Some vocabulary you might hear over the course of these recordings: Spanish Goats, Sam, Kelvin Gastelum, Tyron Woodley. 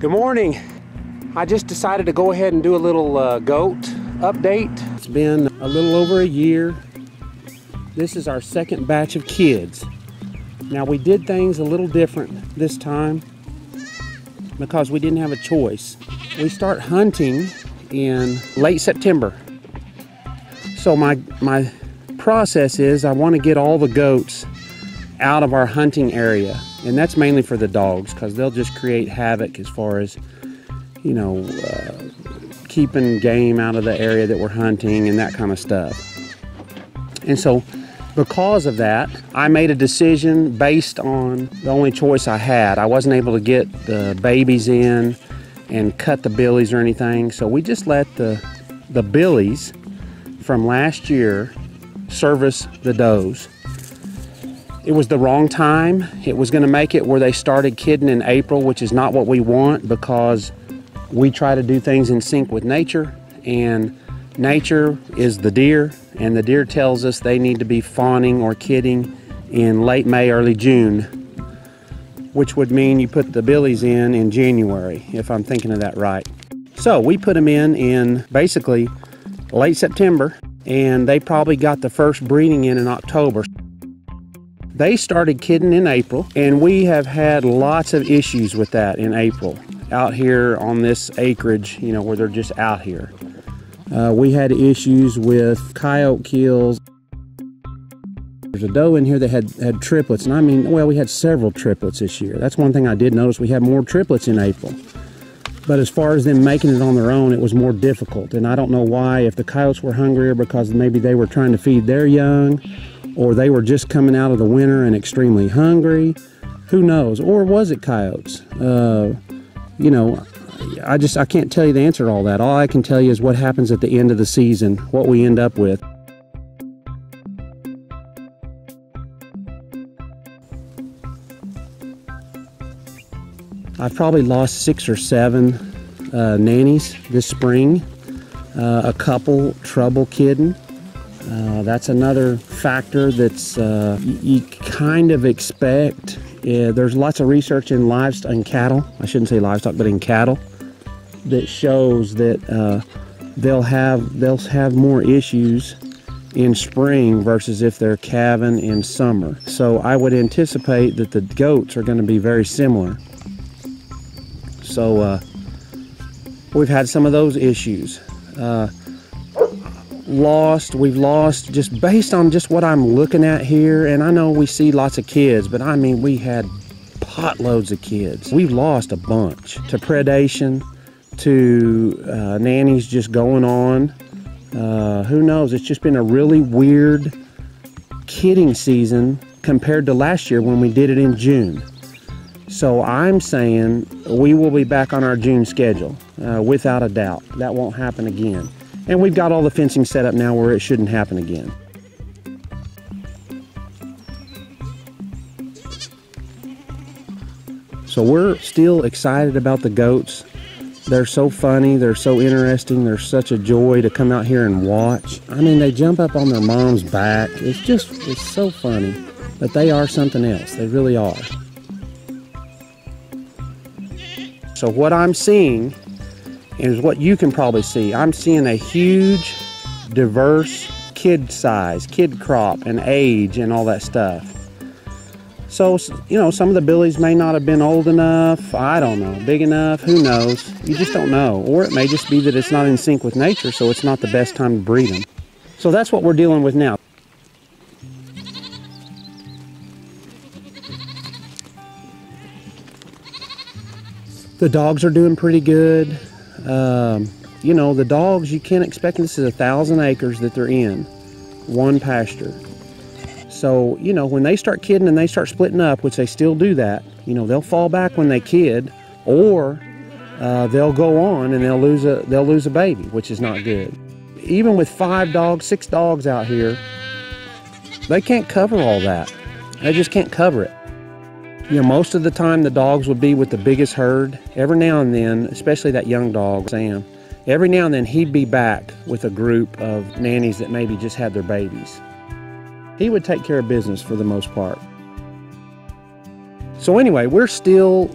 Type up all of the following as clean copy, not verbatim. Good morning. I just decided to go ahead and do a little goat update. It's been a little over a year. This is our second batch of kids. Now we did things a little different this time because we didn't have a choice. We start hunting in late September. So my process is I want to get all the goats out of our hunting area, and that's mainly for the dogs because they'll just create havoc as far as, you know, keeping game out of the area that we're hunting and that kind of stuff. And so because of that, I made a decision based on the only choice I had. I wasn't able to get the babies in and cut the billies or anything, so we just let the billies from last year service the does. It was the wrong time. It was going to make it where they started kidding in April, which is not what we want because we try to do things in sync with nature, and nature is the deer, and the deer tells us they need to be fawning or kidding in late May, early June, which would mean you put the billies in January, if I'm thinking of that right. So we put them in basically late September, and they probably got the first breeding in October. They started kidding in April, and we have had lots of issues with that in April out here on this acreage, you know, where they're just out here. We had issues with coyote kills. There's a doe in here that had triplets, and I mean, well, we had several triplets this year. That's one thing I did notice. We had more triplets in April. But as far as them making it on their own, it was more difficult, and I don't know why, if the coyotes were hungrier because maybe they were trying to feed their young, or they were just coming out of the winter and extremely hungry. Who knows? Or was it coyotes? You know, I can't tell you the answer to all that. All I can tell you is what happens at the end of the season, what we end up with. I've probably lost 6 or 7 nannies this spring. A couple trouble kidding. That's another factor that's you kind of expect. There's lots of research in livestock and cattle. I shouldn't say livestock, but in cattle, that shows that they'll have more issues in spring versus if they're calving in summer. So I would anticipate that the goats are going to be very similar. So we've had some of those issues. We've lost just based on just what I'm looking at here, and I know we see lots of kids, but I mean, we had potloads of kids. We've lost a bunch to predation, to nannies just going on. Who knows? It's just been a really weird kidding season compared to last year when we did it in June. So I'm saying we will be back on our June schedule without a doubt. That won't happen again. And we've got all the fencing set up now where it shouldn't happen again. So we're still excited about the goats. They're so funny, they're so interesting, they're such a joy to come out here and watch. I mean, they jump up on their mom's back. It's so funny. But they are something else, they really are. So what I'm seeing is what you can probably see. I'm seeing a huge, diverse kid size, kid crop and age and all that stuff. So, you know, some of the billies may not have been old enough, I don't know, big enough, who knows? You just don't know. Or it may just be that it's not in sync with nature, so it's not the best time to breed them. So that's what we're dealing with now. The dogs are doing pretty good. You know, the dogs, you can't expect, this is 1,000 acres that they're in, one pasture. So, you know, when they start kidding and they start splitting up, which they still do that, you know, they'll fall back when they kid, or they'll go on and they'll lose a baby, which is not good. Even with 5 dogs, 6 dogs out here, they can't cover all that. They just can't cover it. You know, most of the time the dogs would be with the biggest herd. Every now and then, especially that young dog, Sam, every now and then he'd be back with a group of nannies that maybe just had their babies. He would take care of business for the most part. So anyway, we're still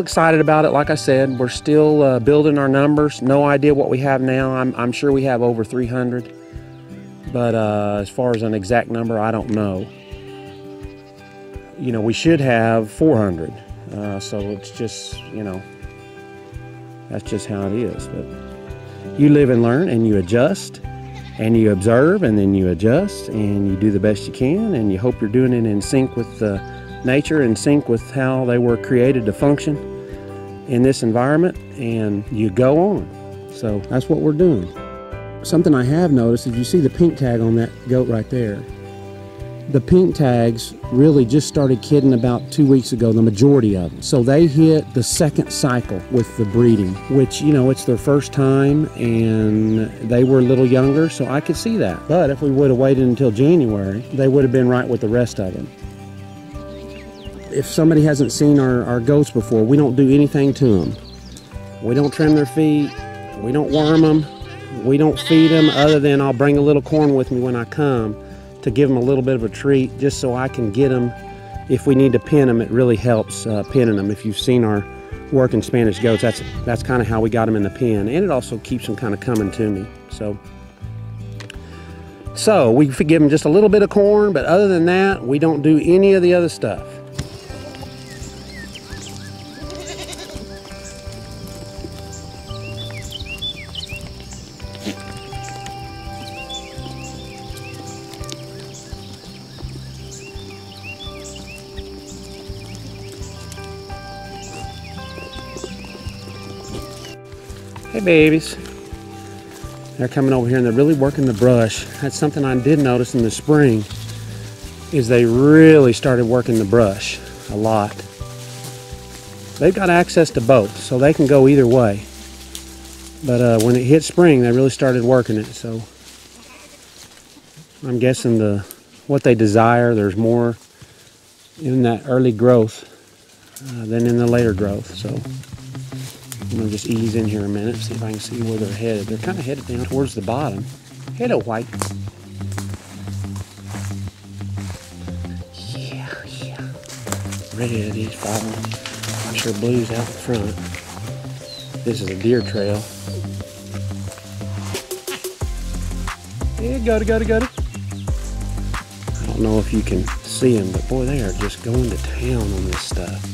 excited about it. Like I said, we're still building our numbers. No idea what we have now. I'm sure we have over 300, but as far as an exact number, I don't know. You know, we should have 400. So it's just, you know, that's just how it is. But you live and learn, and you adjust, and you observe, and then you adjust, and you do the best you can, and you hope you're doing it in sync with the nature, in sync with how they were created to function in this environment, and you go on. So that's what we're doing. Something I have noticed is you see the pink tag on that goat right there. The pink tags really just started kidding about 2 weeks ago, the majority of them. So they hit the second cycle with the breeding, which, you know, it's their first time and they were a little younger, so I could see that. But if we would have waited until January, they would have been right with the rest of them. If somebody hasn't seen our goats before, we don't do anything to them. We don't trim their feet. We don't worm them. We don't feed them, other than I'll bring a little corn with me when I come, to give them a little bit of a treat, just so I can get them. If we need to pin them, it really helps pinning them. If you've seen our work in Spanish goats, that's kind of how we got them in the pen, and it also keeps them kind of coming to me. So we give them just a little bit of corn, but other than that, we don't do any of the other stuff. Hey babies, they're coming over here and they're really working the brush. That's something I did notice in the spring, is they really started working the brush a lot. They've got access to both, so they can go either way. But when it hit spring, they really started working it. So I'm guessing what they desire, there's more in that early growth than in the later growth. So I'm gonna just ease in here a minute, see if I can see where they're headed. They're kind of headed down towards the bottom. Hello, White. Yeah, yeah. Red is following. I'm sure Blue's out in front. This is a deer trail. Yeah, got it. I don't know if you can see them, but boy, they are just going to town on this stuff.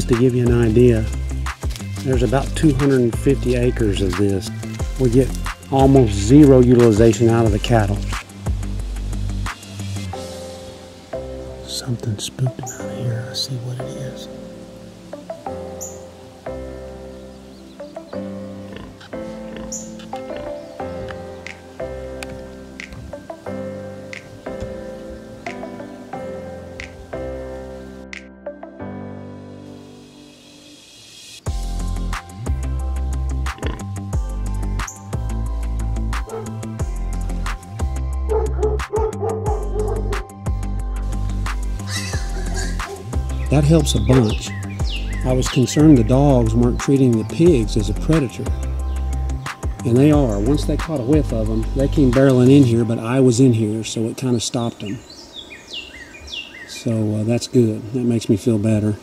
Just to give you an idea, there's about 250 acres of this. We get almost zero utilization out of the cattle. Something spooked out here. I see what it is. That helps a bunch. I was concerned the dogs weren't treating the pigs as a predator. And they are. Once they caught a whiff of them, they came barreling in here, but I was in here, so it kind of stopped them. So that's good. That makes me feel better.